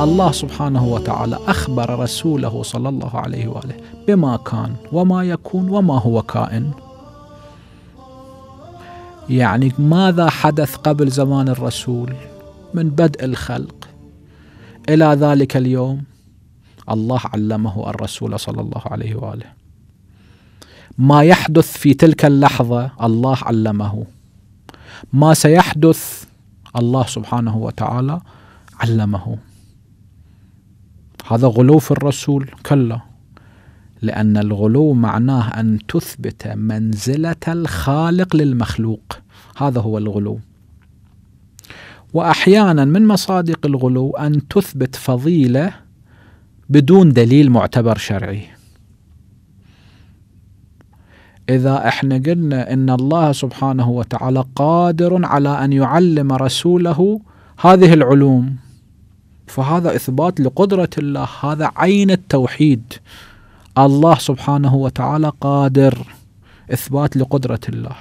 الله سبحانه وتعالى أخبر رسوله صلى الله عليه وآله بما كان وما يكون وما هو كائن، يعني ماذا حدث قبل زمان الرسول من بدء الخلق إلى ذلك اليوم. الله علمه الرسول صلى الله عليه وآله، ما يحدث في تلك اللحظة الله علمه، ما سيحدث الله سبحانه وتعالى علمه. هذا غلو في الرسول؟ كلا، لأن الغلو معناه أن تثبت منزلة الخالق للمخلوق، هذا هو الغلو. وأحيانا من مصادق الغلو أن تثبت فضيلة بدون دليل معتبر شرعي. إذا احنا قلنا إن الله سبحانه وتعالى قادر على أن يعلم رسوله هذه العلوم، فهذا إثبات لقدرة الله، هذا عين التوحيد. الله سبحانه وتعالى قادر، إثبات لقدرة الله.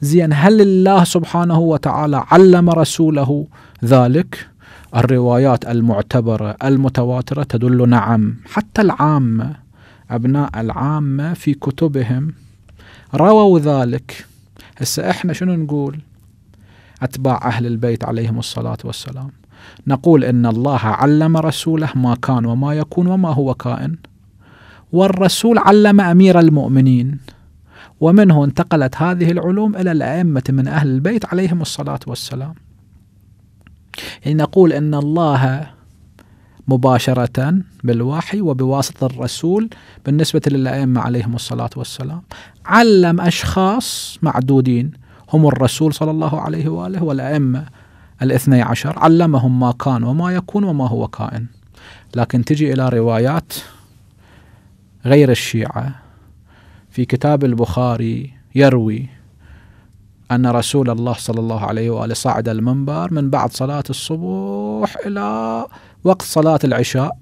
زين، هل الله سبحانه وتعالى علم رسوله ذلك؟ الروايات المعتبرة المتواترة تدل نعم، حتى العامة أبناء العامة في كتبهم رووا ذلك. هسه إحنا شنو نقول؟ أتباع أهل البيت عليهم الصلاة والسلام نقول إن الله علم رسوله ما كان وما يكون وما هو كائن، والرسول علم أمير المؤمنين، ومنه انتقلت هذه العلوم إلى الأئمة من أهل البيت عليهم الصلاة والسلام. يعني نقول إن الله مباشرة بالوحي وبواسطة الرسول بالنسبة للأئمة عليهم الصلاة والسلام علم أشخاص معدودين هم الرسول صلى الله عليه وآله والأئمة الاثني عشر، علمهم ما كان وما يكون وما هو كائن. لكن تجي إلى روايات غير الشيعة في كتاب البخاري يروي أن رسول الله صلى الله عليه وآله صعد المنبر من بعد صلاة الصبح إلى وقت صلاة العشاء،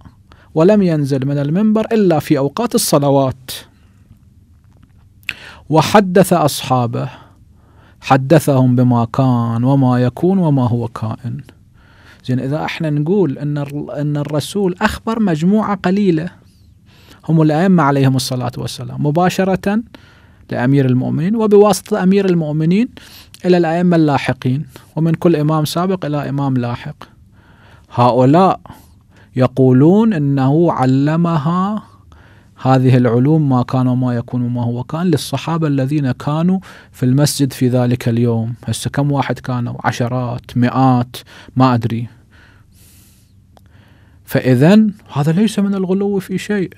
ولم ينزل من المنبر إلا في أوقات الصلوات، وحدث أصحابه، حدثهم بما كان وما يكون وما هو كائن. زين، إذا احنا نقول إن الرسول أخبر مجموعة قليلة هم الأئمة عليهم الصلاة والسلام مباشرة لأمير المؤمنين وبواسطة أمير المؤمنين إلى الأئمة اللاحقين، ومن كل إمام سابق إلى إمام لاحق، هؤلاء يقولون إنه علمها هذه العلوم ما كان وما يكون وما هو كان للصحابة الذين كانوا في المسجد في ذلك اليوم. هسه كم واحد كانوا؟ عشرات، مئات، ما أدري. فإذا هذا ليس من الغلو في شيء،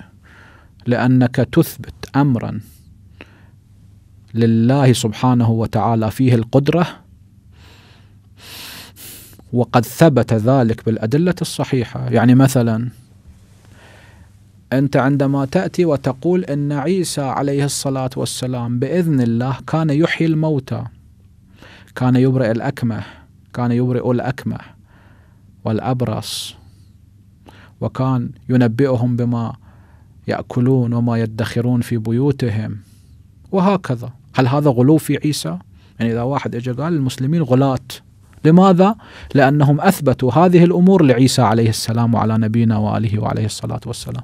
لأنك تثبت أمرا لله سبحانه وتعالى فيه القدرة، وقد ثبت ذلك بالأدلة الصحيحة. يعني مثلا أنت عندما تأتي وتقول إن عيسى عليه الصلاة والسلام بإذن الله كان يحيي الموتى، كان يبرئ الأكمه، كان يبرئ الأكمه والأبرص، وكان ينبئهم بما يأكلون وما يدخرون في بيوتهم، وهكذا. هل هذا غلو في عيسى؟ يعني إذا واحد إجا قال المسلمين غلاة، لماذا؟ لأنهم أثبتوا هذه الأمور لعيسى عليه السلام وعلى نبينا وآله وعليه الصلاة والسلام.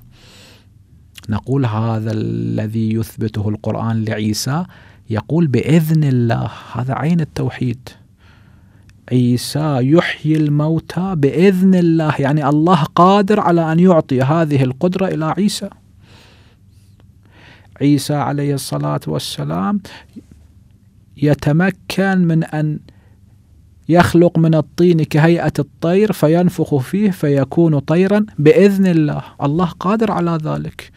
نقول هذا الذي يثبته القرآن لعيسى يقول بإذن الله، هذا عين التوحيد. عيسى يحيي الموتى بإذن الله، يعني الله قادر على أن يعطي هذه القدرة إلى عيسى. عيسى عليه الصلاة والسلام يتمكن من أن يخلق من الطين كهيئة الطير فينفخ فيه فيكون طيرا بإذن الله، الله قادر على ذلك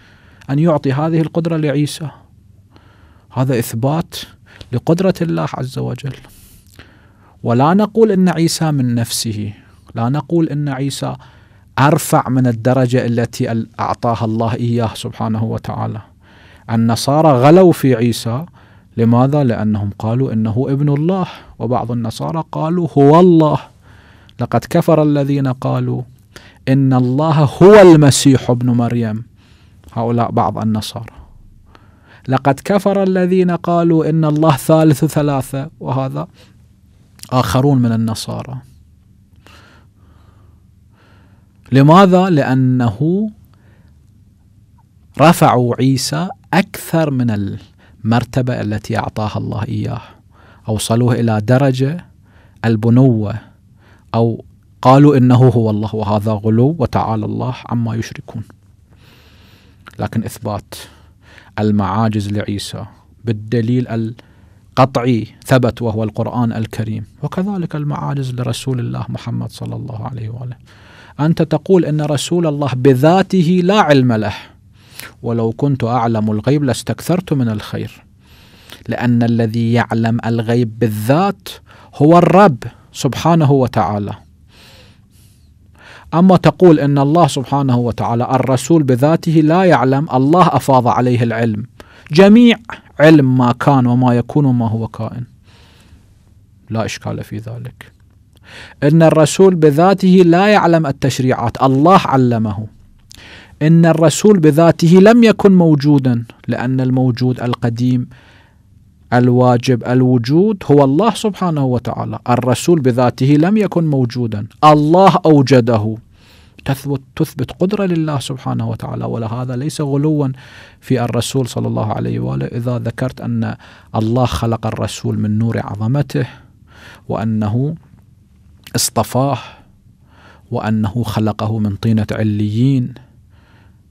أن يعطي هذه القدرة لعيسى. هذا إثبات لقدرة الله عز وجل. ولا نقول إن عيسى من نفسه، لا نقول إن عيسى أرفع من الدرجة التي أعطاها الله إياه سبحانه وتعالى. النصارى غلوا في عيسى لماذا؟ لأنهم قالوا إنه ابن الله، وبعض النصارى قالوا هو الله. لقد كفر الذين قالوا إن الله هو المسيح ابن مريم، هؤلاء بعض النصارى. لقد كفر الذين قالوا إن الله ثالث ثلاثة، وهذا آخرون من النصارى. لماذا؟ لأنه رفعوا عيسى أكثر من المرتبة التي أعطاها الله إياه، أوصلوه إلى درجة البنوة، أو قالوا إنه هو الله، وهذا غلو وتعالى الله عما يشركون. لكن إثبات المعاجز لعيسى بالدليل القطعي ثبت، وهو القرآن الكريم، وكذلك المعاجز لرسول الله محمد صلى الله عليه وآله. أنت تقول إن رسول الله بذاته لا علم له، ولو كنت أعلم الغيب لاستكثرت من الخير، لأن الذي يعلم الغيب بالذات هو الرب سبحانه وتعالى. أما تقول إن الله سبحانه وتعالى الرسول بذاته لا يعلم، الله أفاض عليه العلم، جميع علم ما كان وما يكون وما هو كائن، لا إشكال في ذلك. إن الرسول بذاته لا يعلم التشريعات، الله علمه. إن الرسول بذاته لم يكن موجودا، لأن الموجود القديم الواجب الوجود هو الله سبحانه وتعالى. الرسول بذاته لم يكن موجودا، الله أوجده. تثبت قدرة لله سبحانه وتعالى، ولهذا ليس غلوا في الرسول صلى الله عليه وآله إذا ذكرت أن الله خلق الرسول من نور عظمته، وأنه اصطفاه، وأنه خلقه من طينة عليين،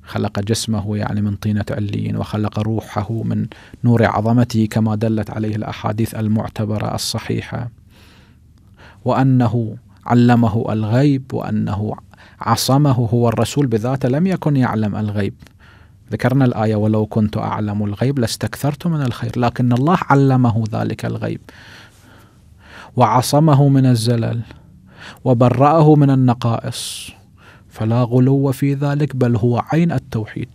خلق جسمه يعني من طينة عليين، وخلق روحه من نور عظمته كما دلت عليه الأحاديث المعتبرة الصحيحة، وأنه علمه الغيب، وأنه عصمه. هو الرسول بذاته لم يكن يعلم الغيب، ذكرنا الآية ولو كنت أعلم الغيب لاستكثرت من الخير، لكن الله علمه ذلك الغيب، وعصمه من الزلل، وبرأه من النقائص، فلا غلو في ذلك، بل هو عين التوحيد.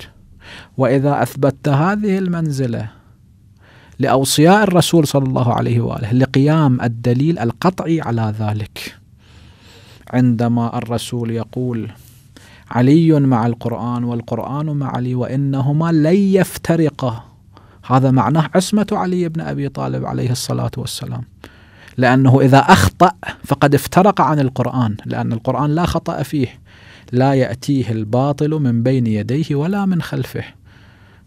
وإذا أثبت هذه المنزلة لأوصياء الرسول صلى الله عليه وآله لقيام الدليل القطعي على ذلك، عندما الرسول يقول علي مع القرآن والقرآن مع علي وإنهما لن يفترقا، هذا معناه عصمة علي بن أبي طالب عليه الصلاة والسلام، لأنه إذا أخطأ فقد افترق عن القرآن، لأن القرآن لا خطأ فيه، لا يأتيه الباطل من بين يديه ولا من خلفه.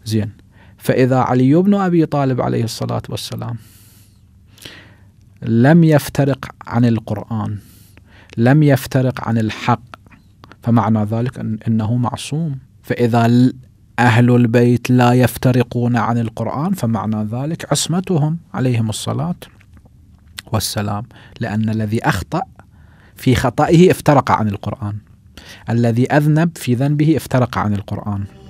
زين، فإذا علي بن أبي طالب عليه الصلاة والسلام لم يفترق عن القرآن، لم يفترق عن الحق، فمعنى ذلك أنه معصوم. فإذا أهل البيت لا يفترقون عن القرآن، فمعنى ذلك عصمتهم عليهم الصلاة والسلام، لأن الذي أخطأ في خطئه افترق عن القرآن، الذي أذنب في ذنبه افترق عن القرآن.